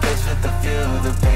place with a view. The